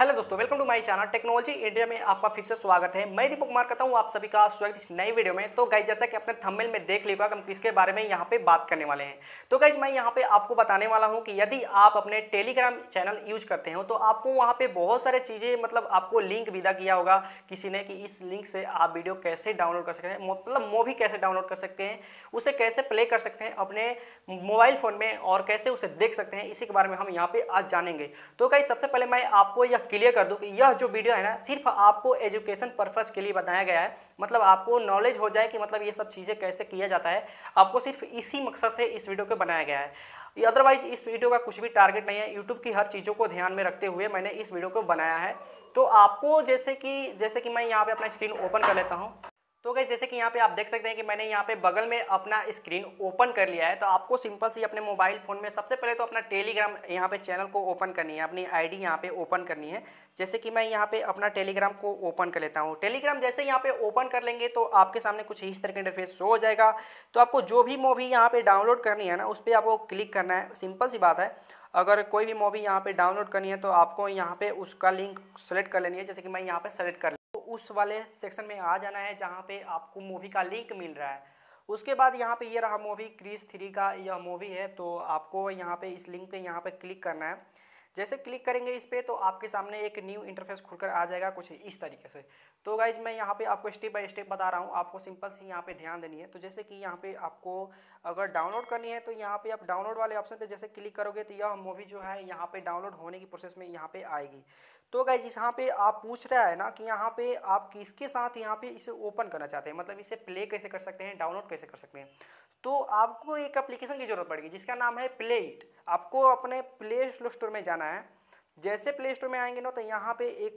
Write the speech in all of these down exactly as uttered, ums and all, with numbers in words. Hello दोस्तों, welcome to my channel technology India में आपका फिर से स्वागत है। मैं दीपक कुमार करता हूं आप सभी का स्वागत इस नई वीडियो में। तो गाइज, जैसा कि आपने थंबनेल में देख लिया होगा, हम किसके बारे में यहां पे बात करने वाले हैं। तो गाइज, मैं यहां पे आपको बताने वाला हूं कि यदि आप अपने टेलीग्राम चैनल यूज करते हो तो आपको वहाँ पर बहुत सारे चीज़ें, मतलब आपको लिंक विदा किया होगा किसी ने कि इस लिंक से आप वीडियो कैसे डाउनलोड कर सकते हैं, मतलब मूवी कैसे डाउनलोड कर सकते हैं, उसे कैसे प्ले कर सकते हैं अपने मोबाइल फ़ोन में और कैसे उसे देख सकते हैं, इसी के बारे में हम यहाँ पर आज जानेंगे। तो गाइज, सबसे पहले मैं आपको यह क्लियर कर दूं कि यह जो वीडियो है ना, सिर्फ आपको एजुकेशन पर्पस के लिए बताया गया है। मतलब आपको नॉलेज हो जाए कि मतलब ये सब चीज़ें कैसे किया जाता है, आपको सिर्फ इसी मकसद से इस वीडियो को बनाया गया है। अदरवाइज इस वीडियो का कुछ भी टारगेट नहीं है। यूट्यूब की हर चीज़ों को ध्यान में रखते हुए मैंने इस वीडियो को बनाया है। तो आपको जैसे कि जैसे कि मैं यहाँ पर अपना स्क्रीन ओपन कर लेता हूँ। तो गाइस, जैसे कि यहाँ पे आप देख सकते हैं कि मैंने यहाँ पे बगल में अपना स्क्रीन ओपन कर लिया है। तो आपको सिंपल सी अपने मोबाइल फ़ोन में सबसे पहले तो अपना टेलीग्राम यहाँ पे चैनल को ओपन करनी है, अपनी आईडी यहाँ पे ओपन करनी है। जैसे कि मैं यहाँ पे अपना टेलीग्राम को ओपन कर लेता हूँ। टेलीग्राम जैसे यहाँ पे ओपन कर लेंगे तो आपके सामने कुछ इस तरह का इंटरफेस शो हो जाएगा। तो आपको जो भी मूवी यहाँ पर डाउनलोड करनी है ना, उस पर आपको क्लिक करना है। सिंपल सी बात है, अगर कोई भी मूवी यहाँ पर डाउनलोड करनी है तो आपको यहाँ पर उसका लिंक सेलेक्ट कर लेनी है। जैसे कि मैं यहाँ पर सेलेक्ट कर उस वाले सेक्शन में आ जाना है जहाँ पे आपको मूवी का लिंक मिल रहा है। उसके बाद यहाँ पे ये रहा मूवी क्रिस थ्री का यह मूवी है। तो आपको यहाँ पे इस लिंक पे यहाँ पे क्लिक करना है। जैसे क्लिक करेंगे इस पर तो आपके सामने एक न्यू इंटरफेस खुलकर आ जाएगा कुछ इस तरीके से। तो गाइज, मैं यहाँ पे आपको स्टेप बाय स्टेप बता रहा हूँ, आपको सिंपल सी यहाँ पे ध्यान देनी है। तो जैसे कि यहाँ पे आपको अगर डाउनलोड करनी है तो यहाँ पे आप डाउनलोड वाले ऑप्शन पे जैसे क्लिक करोगे तो यह मूवी जो है यहाँ पे डाउनलोड होने की प्रोसेस में यहाँ पे आएगी। तो गाइज, यहाँ पे आप पूछ रहा है ना कि यहाँ पे आप किसके साथ यहाँ पे इसे ओपन करना चाहते हैं, मतलब इसे प्ले कैसे कर सकते हैं, डाउनलोड कैसे कर सकते हैं। तो आपको एक एप्लीकेशन की जरूरत पड़ेगी जिसका नाम है प्ले इट। आपको अपने प्ले स्टोर में जाना है। जैसे प्ले स्टोर में आएंगे ना तो यहाँ पे एक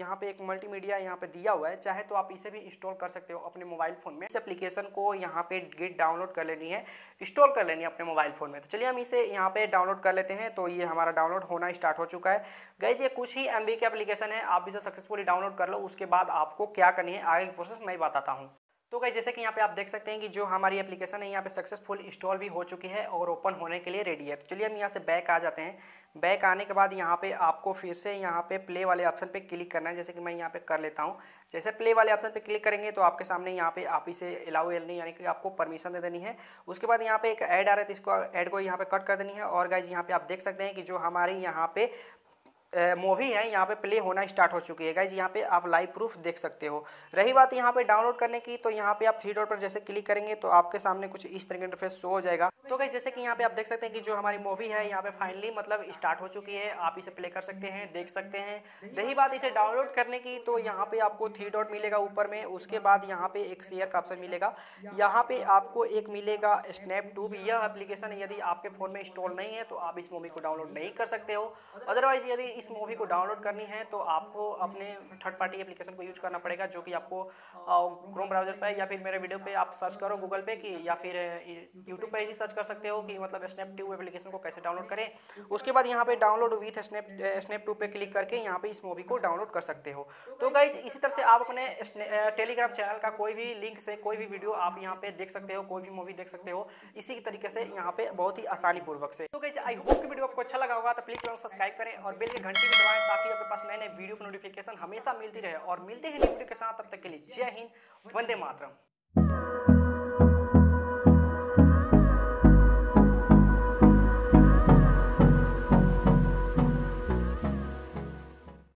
यहाँ पे एक मल्टीमीडिया यहाँ पे दिया हुआ है, चाहे तो आप इसे भी इंस्टॉल कर सकते हो अपने मोबाइल फ़ोन में। इस एप्लीकेशन को यहाँ पे गिट डाउनलोड कर लेनी है, इंस्टॉल कर लेनी है अपने मोबाइल फ़ोन में। तो चलिए हम इसे यहाँ पे डाउनलोड कर लेते हैं। तो ये हमारा डाउनलोड होना स्टार्ट हो चुका है। गाइस, ये कुछ ही एम बी की एप्लीकेशन है, आप इसे सक्सेसफुली डाउनलोड कर लो। उसके बाद आपको क्या करनी है आगे की प्रोसेस मैं बताता हूँ। तो गाइस, जैसे कि यहाँ पे आप देख सकते हैं कि जो हमारी एप्लीकेशन है यहाँ पे सक्सेसफुल इंस्टॉल भी हो चुकी है और ओपन होने के लिए रेडी है। तो चलिए हम यहाँ से बैक आ जाते हैं। बैक आने के बाद यहाँ पे आपको फिर से यहाँ पे प्ले वाले ऑप्शन पे क्लिक करना है। जैसे कि मैं यहाँ पे कर लेता हूँ। जैसे प्ले वाले ऑप्शन पे क्लिक करेंगे तो आपके सामने यहाँ पे आप इसे अलाउ एलनी यानी कि आपको परमिशन दे देनी है। उसके बाद यहाँ पे एक ऐड आ रहा है, इसको ऐड को यहाँ पे कट कर देनी है। और गाइस, यहाँ पे आप देख सकते हैं कि जो हमारी यहाँ पे मूवी है यहाँ पे प्ले होना स्टार्ट हो चुकी है। गाइज, यहाँ पे आप लाइव प्रूफ देख सकते हो। रही बात यहाँ पे डाउनलोड करने की, तो यहाँ पे आप थ्री डॉट पर जैसे क्लिक करेंगे तो आपके सामने कुछ इस तरह का इंटरफेस शो हो जाएगा। तो गाइज, जैसे कि यहाँ पे आप देख सकते हैं कि जो हमारी मूवी है यहाँ पे फाइनली मतलब स्टार्ट हो चुकी है। आप इसे प्ले कर सकते हैं, देख सकते हैं। रही बात इसे डाउनलोड करने की, तो यहाँ पे आपको थ्री डॉट मिलेगा ऊपर में। उसके बाद यहाँ पे एक शेयर का ऑप्शन मिलेगा। यहाँ पे आपको एक मिलेगा स्नैपट्यूब। यह एप्लीकेशन यदि आपके फ़ोन में इंस्टॉल नहीं है तो आप इस मूवी को डाउनलोड नहीं कर सकते हो। अदरवाइज यदि इस मूवी को डाउनलोड करनी है तो आपको अपने थर्ड पार्टी एप्लीकेशन को यूज करना पड़ेगा, जो कि आपको क्रोम ब्राउजर पे या फिर मेरे वीडियो पे आप सर्च करो गूगल पे कि या फिर यूट्यूब पे ही सर्च कर सकते हो कि मतलब स्नैपट्यूब एप्लीकेशन को कैसे डाउनलोड करें। उसके बाद यहाँ पे डाउनलोड विथ स्नैप स्नैपट्यूब पे क्लिक करके यहाँ पे इस मूवी को डाउनलोड कर सकते हो। तो गाइज, इसी तरह से आप अपने टेलीग्राम चैनल का कोई भी लिंक से कोई भी वीडियो आप यहाँ पे देख सकते हो, कोई भी मूवी देख सकते हो इसी तरीके से यहाँ पे बहुत ही आसानी पूर्वक से। तो गाइज, आई होप की वीडियो आपको अच्छा लगा होगा। तो प्लीज चैनल सब्सक्राइब करें और बेल की घंटी भी दबाएं ताकि आपके पास नए नए वीडियो की नोटिफिकेशन हमेशा मिलती रहे। और मिलते हैं नई वीडियो के साथ, तब तक के लिए जय हिंद, वंदे मातरम।